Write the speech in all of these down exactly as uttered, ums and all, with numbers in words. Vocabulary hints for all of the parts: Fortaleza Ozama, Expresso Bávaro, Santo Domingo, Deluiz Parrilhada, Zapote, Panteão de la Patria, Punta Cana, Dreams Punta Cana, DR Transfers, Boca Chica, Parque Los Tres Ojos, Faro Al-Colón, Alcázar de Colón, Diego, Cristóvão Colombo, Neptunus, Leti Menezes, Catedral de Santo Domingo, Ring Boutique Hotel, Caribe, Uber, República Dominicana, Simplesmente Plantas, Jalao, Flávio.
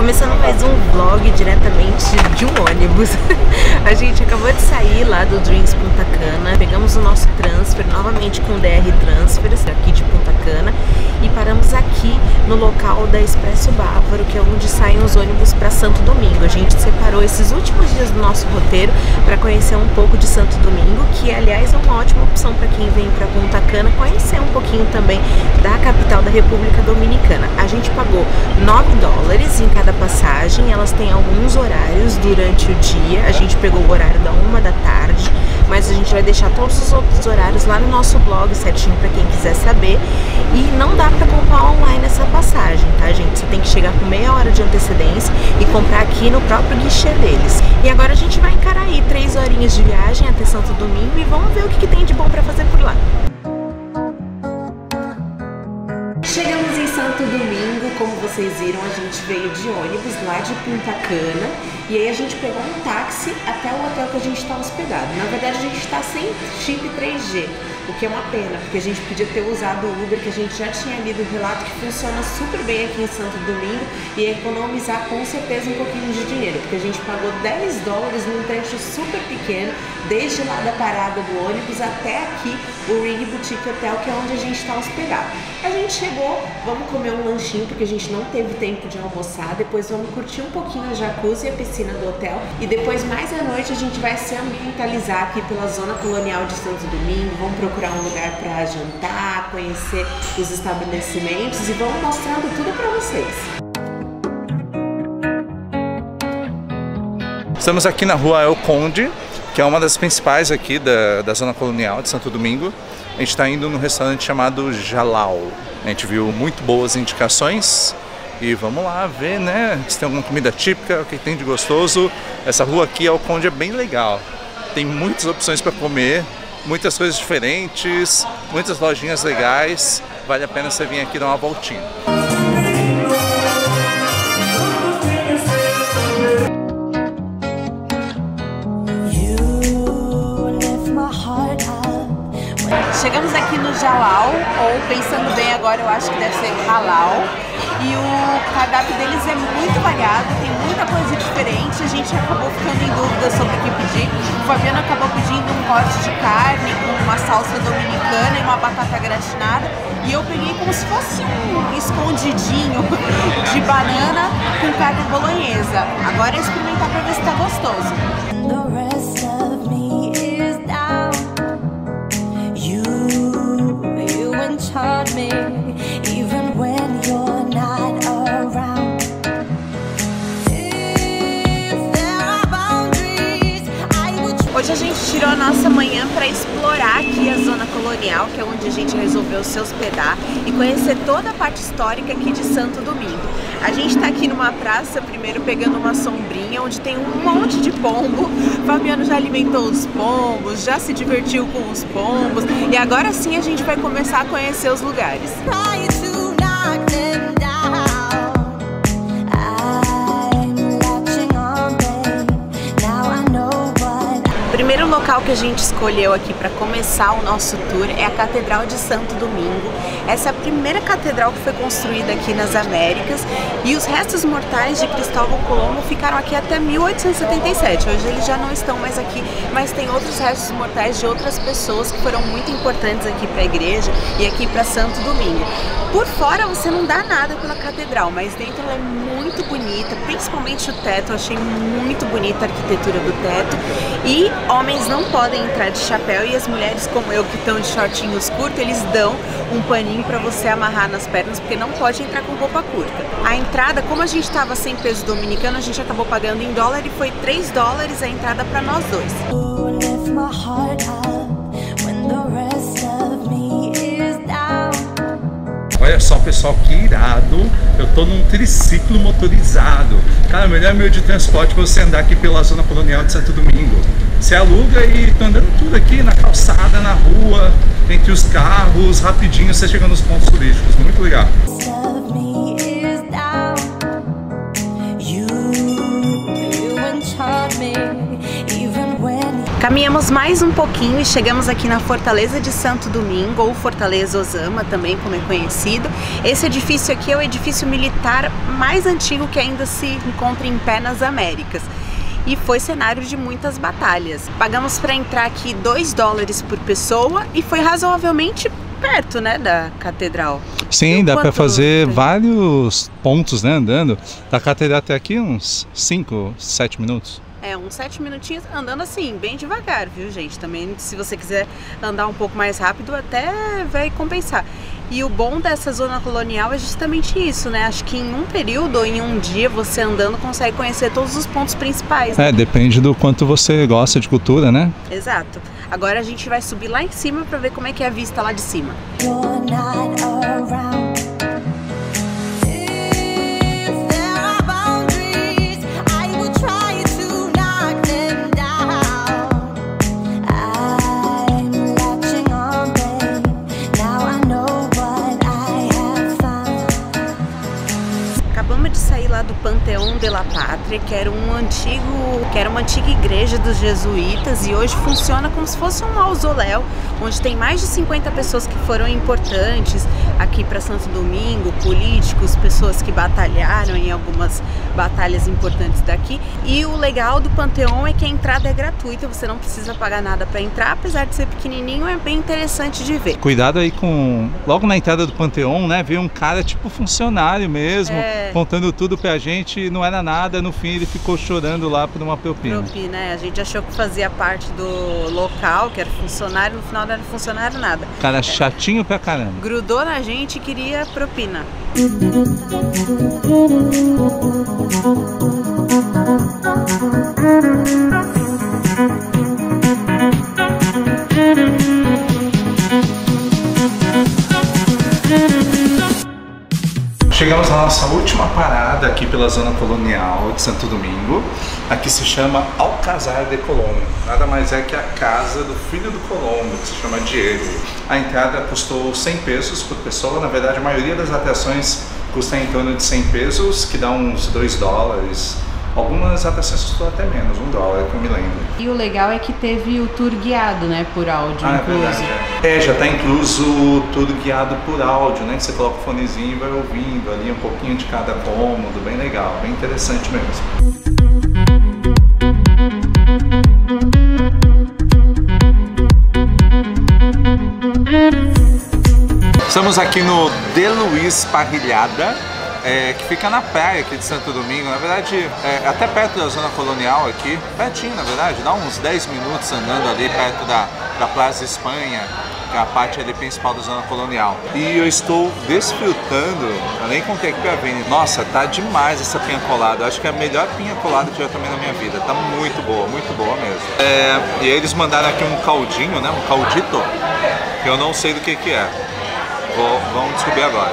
Começando mais um vlog diretamente de um ônibus. A gente acabou de sair lá do Dreams Punta Cana, pegamos o nosso transfer novamente com o D R Transfers aqui de Punta Cana e paramos aqui no local da Expresso Bávaro, que é onde saem os ônibus para Santo Domingo. A gente separou esses últimos dias do nosso roteiro para conhecer um pouco de Santo Domingo, que aliás é uma ótima opção para quem vem para Punta Cana conhecer um pouquinho também da capital da República Dominicana. A gente pagou nove dólares em cada passagem, elas têm alguns horários durante o dia. A gente pegou o horário da uma da tarde, mas a gente vai deixar todos os outros horários lá no nosso blog certinho para quem quiser saber. E não dá para comprar online essa passagem, tá, gente? Você tem que chegar com meia hora de antecedência e comprar aqui no próprio guichê deles. E agora a gente vai encarar aí três horinhas de viagem até Santo Domingo e vamos ver o que, que tem de bom para fazer por lá. Chegamos em Santo Domingo, como vocês viram, a gente veio de ônibus lá de Punta Cana e aí a gente pegou um táxi até o hotel que a gente está hospedado. Na verdade a gente está sem chip três G, o que é uma pena, porque a gente podia ter usado o Uber, que a gente já tinha lido o relato que funciona super bem aqui em Santo Domingo, e economizar com certeza um pouquinho de dinheiro, porque a gente pagou dez dólares num trecho super pequeno, desde lá da parada do ônibus até aqui o Ring Boutique Hotel, que é onde a gente está hospedado. A gente chegou, vamos comer um lanchinho porque a gente não teve tempo de almoçar, depois vamos curtir um pouquinho a jacuzzi e a piscina do hotel e depois mais à noite a gente vai se ambientalizar aqui pela zona colonial de Santo Domingo, vamos procurar um lugar para jantar, conhecer os estabelecimentos e vamos mostrando tudo para vocês. Estamos aqui na rua El Conde, que é uma das principais aqui da, da zona colonial de Santo Domingo. A gente está indo num restaurante chamado Jalao. A gente viu muito boas indicações e vamos lá ver, né, se tem alguma comida típica, o que tem de gostoso. Essa rua aqui, El Conde, é bem legal. Tem muitas opções para comer, muitas coisas diferentes, muitas lojinhas legais. Vale a pena você vir aqui dar uma voltinha. Chegamos aqui no Jalao, ou pensando bem agora eu acho que deve ser Jalao, e o cardápio deles é muito variado, tem muita coisa diferente, a gente acabou ficando em dúvida sobre o que pedir. O Fabiano acabou pedindo um corte de carne com uma salsa dominicana e uma batata gratinada, e eu peguei como se fosse um escondidinho de banana com carne bolonhesa. Agora é experimentar para ver se tá gostoso. Hoje a gente tirou a nossa manhã para explorar aqui a zona colonial, que é onde a gente resolveu se hospedar e conhecer toda a parte histórica aqui de Santo Domingo. A gente está aqui numa praça, primeiro pegando uma sombrinha, onde tem um monte de pombo. O Fabiano já alimentou os pombos, já se divertiu com os pombos e agora sim a gente vai começar a conhecer os lugares. O primeiro local que a gente escolheu aqui para começar o nosso tour é a Catedral de Santo Domingo. Essa é a primeira catedral que foi construída aqui nas Américas e os restos mortais de Cristóvão Colombo ficaram aqui até mil oitocentos e setenta e sete. Hoje eles já não estão mais aqui, mas tem outros restos mortais de outras pessoas que foram muito importantes aqui para a igreja e aqui para Santo Domingo. Por fora você não dá nada pela catedral, mas dentro ela é muito bonita, principalmente o teto. Eu achei muito bonita a arquitetura do teto e homens não podem entrar de chapéu e as mulheres como eu que estão de shortinhos curtos, eles dão um paninho para você amarrar nas pernas porque não pode entrar com roupa curta. A entrada, como a gente estava sem peso dominicano, a gente acabou pagando em dólar e foi três dólares a entrada para nós dois. Olha só, pessoal, que irado, eu tô num triciclo motorizado. Cara, o melhor meio de transporte é você andar aqui pela zona colonial de Santo Domingo. Você aluga e tá andando tudo aqui na calçada, na rua, entre os carros, rapidinho você chega nos pontos turísticos, muito legal. Caminhamos mais um pouquinho e chegamos aqui na Fortaleza de Santo Domingo, ou Fortaleza Ozama também, como é conhecido. Esse edifício aqui é o edifício militar mais antigo que ainda se encontra em pé nas Américas. E foi cenário de muitas batalhas. Pagamos para entrar aqui dois dólares por pessoa e foi razoavelmente perto, né, da catedral. Sim, dá para fazer vários pontos, né, andando. Da catedral até aqui uns cinco, sete minutos. É, uns sete minutinhos andando assim, bem devagar, viu, gente? Também, se você quiser andar um pouco mais rápido, até vai compensar. E o bom dessa zona colonial é justamente isso, né? Acho que em um período ou em um dia, você andando, consegue conhecer todos os pontos principais. Né? É, depende do quanto você gosta de cultura, né? Exato. Agora a gente vai subir lá em cima para ver como é que é a vista lá de cima. Do Panteão de la Patria, que era um antigo, que era uma antiga igreja dos jesuítas, e hoje funciona como se fosse um mausoléu, onde tem mais de cinquenta pessoas que foram importantes aqui para Santo Domingo, políticos, pessoas que batalharam em algumas batalhas importantes daqui. E o legal do Panteão é que a entrada é gratuita, você não precisa pagar nada para entrar, apesar de ser pequenininho, é bem interessante de ver. Cuidado aí com... Logo na entrada do Panteão, né, veio um cara tipo funcionário mesmo, é... contando tudo pra gente, não era nada, no fim ele ficou chorando lá por uma propina. Propina, é. A gente achou que fazia parte do local, que era funcionário, no final não era funcionário nada. Cara é. chatinho pra caramba. Grudou na gente e queria propina. Chegamos à nossa última parada aqui pela zona colonial de Santo Domingo. Aqui se chama Alcázar de Colón. Nada mais é que a casa do filho do Colombo, que se chama Diego. A entrada custou cem pesos por pessoa. Na verdade, a maioria das atrações custa em torno de cem pesos, que dá uns dois dólares. Algumas atrações custou até menos, um dólar, que eu me lembro. E o legal é que teve o tour guiado, né, por áudio ah, incluso. É, verdade, é. é, já tá incluso o tour guiado por áudio, né, que você coloca o fonezinho e vai ouvindo ali um pouquinho de cada cômodo, bem legal, bem interessante mesmo. Estamos aqui no Deluiz Parrilhada, É, que fica na praia aqui de Santo Domingo, na verdade, é, até perto da zona colonial aqui, pertinho na verdade, dá uns dez minutos andando ali perto da, da Plaza España, que é a parte ali principal da zona colonial. E eu estou desfrutando, eu nem contei aqui pra vir, nossa, tá demais essa pinha colada, eu acho que é a melhor pinha colada que eu já tomei na minha vida, tá muito boa, muito boa mesmo. É, e aí eles mandaram aqui um caldinho, né, um caldito, que eu não sei do que que é, Vou, vamos descobrir agora.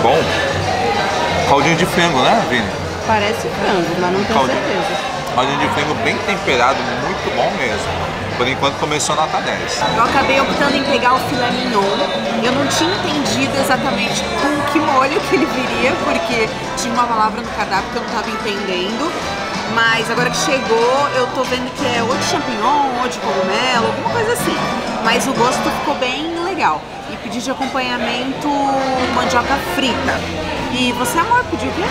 Bom, caldinho de frango, né, Vini? Parece frango, mas não tenho certeza. Caldinho de frango bem temperado, muito bom mesmo. Por enquanto começou nota dez. Eu acabei optando em pegar o filé mignon. Eu não tinha entendido exatamente com que molho que ele viria, porque tinha uma palavra no cardápio que eu não estava entendendo. Mas agora que chegou, eu tô vendo que é ou de champignon, ou de cogumelo, alguma coisa assim. Mas o gosto ficou bem legal. E pedi de acompanhamento mandioca frita. E você, amor, pediu o quê?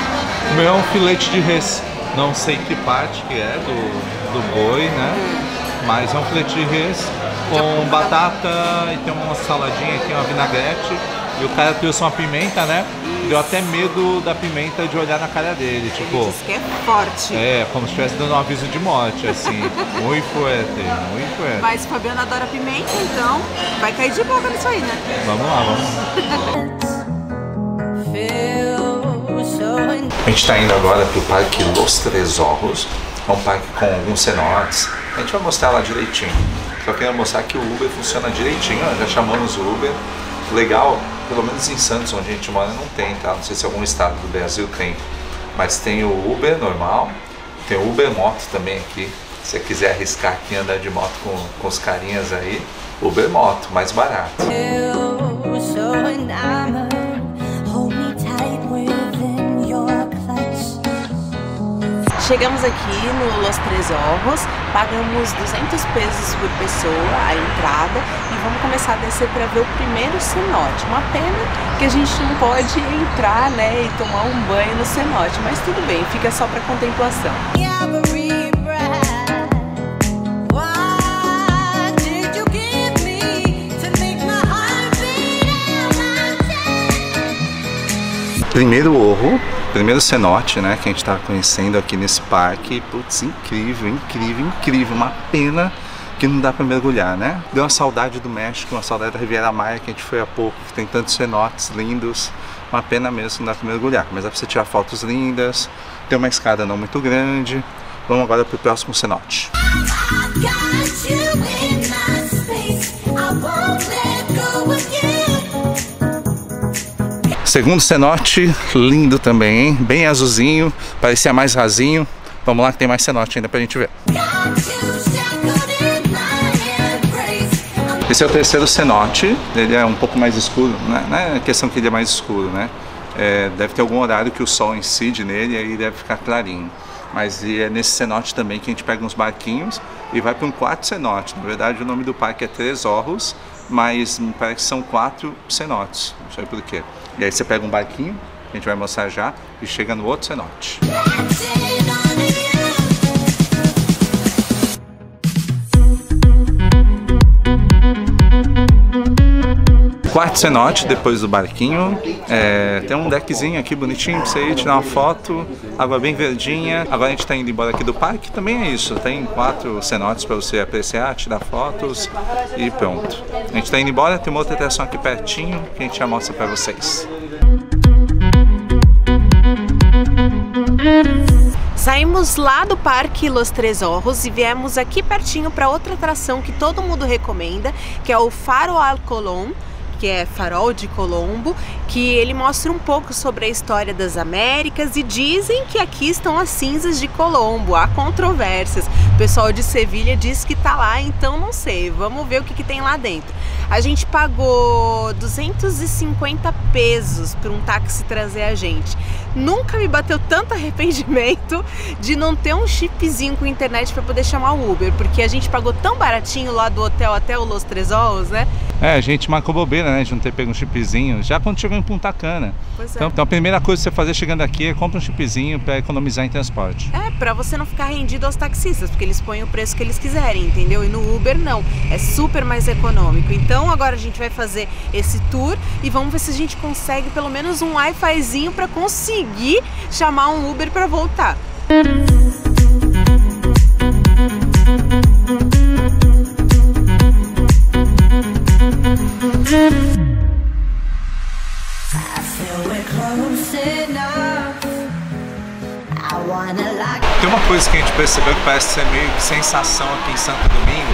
O meu é um filete de res. Não sei que parte que é do, do boi, né? Hum. Mas é um filete de res com batata e tem uma saladinha aqui, uma vinagrete. E o cara trouxe uma pimenta, né? Isso. Deu até medo da pimenta de olhar na cara dele, tipo... Ele disse que é forte. É, como se estivesse dando um aviso de morte, assim. Muito forte, muito forte. Mas o Fabiano adora pimenta, então vai cair de boca nisso aí, né? Vamos lá, vamos. A gente tá indo agora pro Parque Los Tres Ojos. É um parque com alguns cenotes. A gente vai mostrar lá direitinho. Só queria mostrar que o Uber funciona direitinho, ó. Já chamamos o Uber. Legal, pelo menos em Santos, onde a gente mora, não tem, tá? Não sei se algum estado do Brasil tem, mas tem o Uber normal, tem o Uber Moto também aqui. Se você quiser arriscar aqui andar de moto com, com os carinhas aí, Uber Moto, mais barato. Chegamos aqui no Los Tres Ojos, pagamos duzentos pesos por pessoa a entrada e vamos começar a descer para ver o primeiro cenote. Uma pena que a gente não pode entrar, né, e tomar um banho no cenote, mas tudo bem, fica só para contemplação. Primeiro orro, primeiro cenote, né, que a gente tá conhecendo aqui nesse parque. Putz, incrível, incrível, incrível. Uma pena que não dá pra mergulhar, né? Deu uma saudade do México, uma saudade da Riviera Maia, que a gente foi há pouco, que tem tantos cenotes lindos. Uma pena mesmo que não dá pra mergulhar, mas dá pra você tirar fotos lindas. Tem uma escada não muito grande. Vamos agora pro próximo cenote. Segundo cenote, lindo também, hein? Bem azulzinho, parecia mais rasinho. Vamos lá que tem mais cenote ainda pra gente ver. Esse é o terceiro cenote, ele é um pouco mais escuro, né? Não é questão que ele é mais escuro, né? É, deve ter algum horário que o sol incide nele e aí deve ficar clarinho. Mas e é nesse cenote também que a gente pega uns barquinhos e vai para um quarto cenote. Na verdade o nome do parque é Três Orros, mas me parece que são quatro cenotes, não sei porquê. E aí você pega um barquinho, que a gente vai mostrar já, e chega no outro cenote. Quarto cenote, depois do barquinho, é, tem um deckzinho aqui bonitinho pra você ir tirar uma foto, água bem verdinha. Agora a gente tá indo embora aqui do parque, também é isso, tem quatro cenotes pra você apreciar, tirar fotos e pronto. A gente tá indo embora, tem uma outra atração aqui pertinho que a gente já mostra pra vocês. Saímos lá do Parque Los Tres Ojos e viemos aqui pertinho pra outra atração que todo mundo recomenda, que é o Faro Al-Colón, que é Farol de Colombo, que ele mostra um pouco sobre a história das Américas e dizem que aqui estão as cinzas de Colombo, há controvérsias. O pessoal de Sevilha diz que tá lá, então não sei, vamos ver o que, que tem lá dentro. A gente pagou duzentos e cinquenta pesos para um táxi trazer a gente. Nunca me bateu tanto arrependimento de não ter um chipzinho com internet para poder chamar o Uber, porque a gente pagou tão baratinho lá do hotel até o Los Tres Ojos, né? É, a gente marcou bobeira, né, de não ter pego um chipzinho, já quando chegou em Punta Cana. Pois é. Então, então a primeira coisa que você fazer chegando aqui é compra um chipzinho para economizar em transporte. É, para você não ficar rendido aos taxistas, porque eles põem o preço que eles quiserem, entendeu? E no Uber não, é super mais econômico. Então agora a gente vai fazer esse tour e vamos ver se a gente consegue pelo menos um Wi-Fizinho para conseguir chamar um Uber para voltar. Tem uma coisa que a gente percebeu que parece ser meio de sensação aqui em Santo Domingo.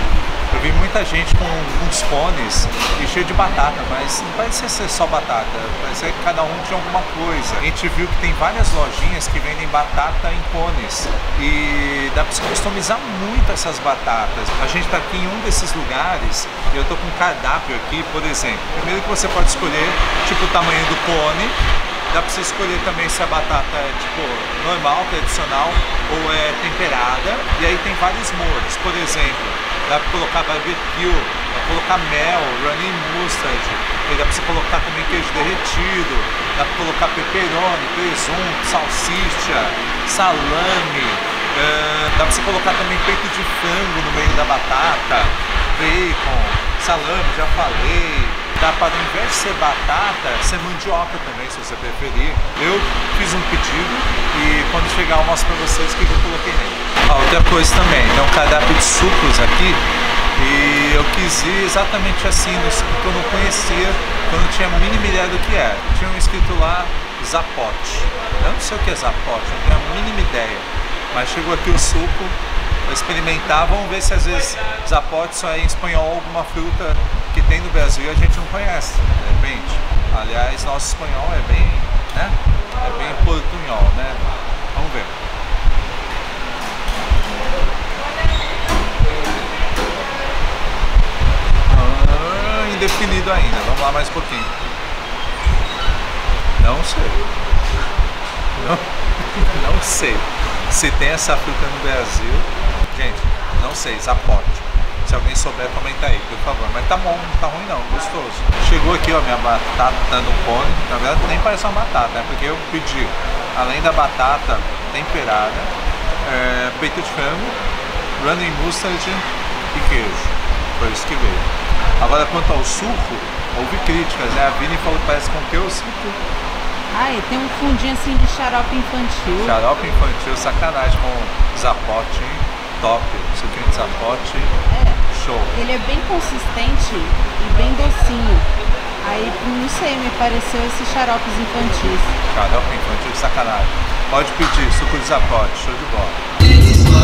Eu vi muita gente com uns cones e cheio de batata, mas não parece ser só batata, parece que cada um tinha alguma coisa. A gente viu que tem várias lojinhas que vendem batata em cones e dá pra se customizar muito essas batatas. A gente tá aqui em um desses lugares e eu tô com um cardápio aqui, por exemplo. Primeiro que você pode escolher, tipo, o tamanho do cone. Dá pra você escolher também se a batata é tipo normal, tradicional ou é temperada. E aí tem vários molhos, por exemplo, dá pra colocar barbecue, dá pra colocar mel, running mustard, e dá pra você colocar também queijo derretido, dá pra colocar pepperoni, presunto, salsicha, salame, uh, dá pra você colocar também peito de frango no meio da batata, bacon, salame, já falei. Dá para, ao invés de ser batata, ser mandioca também, se você preferir. Eu fiz um pedido e quando chegar eu mostro para vocês o que eu coloquei nele. Ah, outra coisa também, tem um cardápio de sucos aqui e eu quis ir exatamente assim, no suco que eu não conhecia, eu não tinha a mínima ideia do que era. Tinha um escrito lá, Zapote. Eu não sei o que é Zapote, não tenho a mínima ideia. Mas chegou aqui o suco, eu experimentar, vamos ver se às vezes Zapote só é em espanhol alguma fruta que tem no Brasil e a gente não conhece, de repente. Aliás, nosso espanhol é bem, né? É bem portunhol, né? Vamos ver. Ah, indefinido ainda, vamos lá mais um pouquinho. Não sei. Não, não sei. Se tem essa fruta no Brasil, gente, não sei, Zapote. Se alguém souber, comenta aí, por favor. Mas tá bom, não tá ruim não, gostoso. Chegou aqui, ó, minha batata no pone. Na verdade, nem parece uma batata, né? Porque eu pedi, além da batata temperada, é, peito de frango, running mustard e queijo. Foi isso que veio. Agora, quanto ao suco, houve críticas, né? A Vini falou que parece com o que eu sinto. Ah, e tem um fundinho assim de xarope infantil. Xarope infantil, sacanagem, com Zapote, hein? Top. Suquinho de Zapote, é. Show. Ele é bem consistente e bem docinho. Aí, não sei, me pareceu esses xaropes infantis. Xarope infantil, sacanagem. Pode pedir, suco de Zapote, show de bola.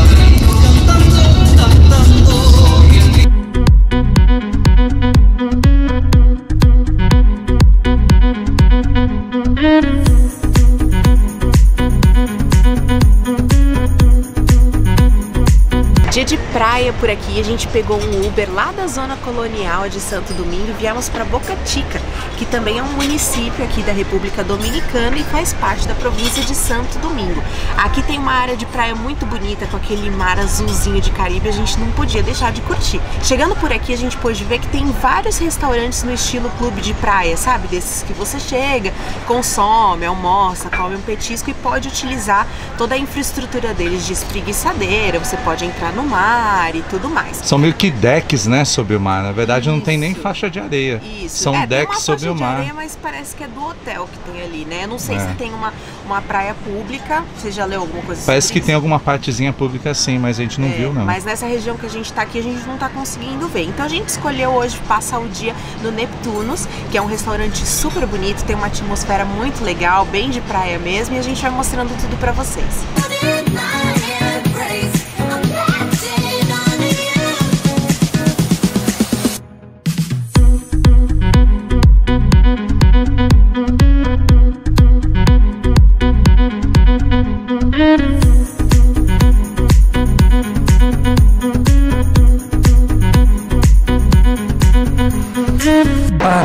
Dia de praia por aqui, a gente pegou um Uber lá da zona colonial de Santo Domingo e viemos para Boca Chica, que também é um município aqui da República Dominicana e faz parte da província de Santo Domingo. Aqui tem uma área de praia muito bonita, com aquele mar azulzinho de Caribe, a gente não podia deixar de curtir. Chegando por aqui, a gente pôde ver que tem vários restaurantes no estilo clube de praia, sabe? Desses que você chega, consome, almoça, come um petisco e pode utilizar toda a infraestrutura deles de espreguiçadeira, você pode entrar no mar e tudo mais. São meio que decks, né, sobre o mar. Na verdade, isso. Não tem nem faixa de areia. Isso. São é, decks sobre o mar. Areia, mas parece que é do hotel que tem ali, né? Eu não sei é. se tem uma, uma praia pública. Você já leu alguma coisa? Parece que isso? Tem alguma partezinha pública sim, mas a gente não é, viu, não. Mas nessa região que a gente tá aqui, a gente não tá conseguindo ver. Então a gente escolheu hoje passar o dia no Neptunus, que é um restaurante super bonito, tem uma atmosfera muito legal, bem de praia mesmo, e a gente vai mostrando tudo pra vocês.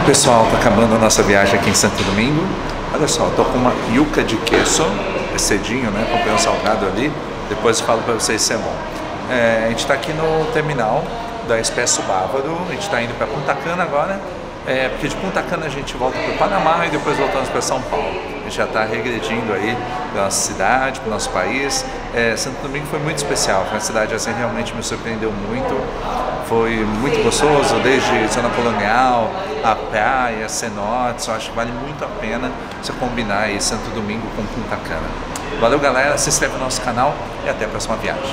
Pessoal, tá acabando a nossa viagem aqui em Santo Domingo. Olha só, tô com uma yuca de queso, é cedinho, né? Comprei um salgado ali, depois eu falo pra vocês se é bom. É, a gente tá aqui no terminal da Expresso Bávaro, a gente tá indo pra Punta Cana agora, é, porque de Punta Cana a gente volta pro Panamá e depois voltamos pra São Paulo. A gente já tá regredindo aí pra nossa cidade, pro nosso país. É, Santo Domingo foi muito especial, foi uma cidade assim, realmente me surpreendeu muito. Foi muito gostoso, desde zona colonial, a praia, cenotes, eu acho que vale muito a pena você combinar aí Santo Domingo com Punta Cana. Valeu galera, se inscreve no nosso canal e até a próxima viagem.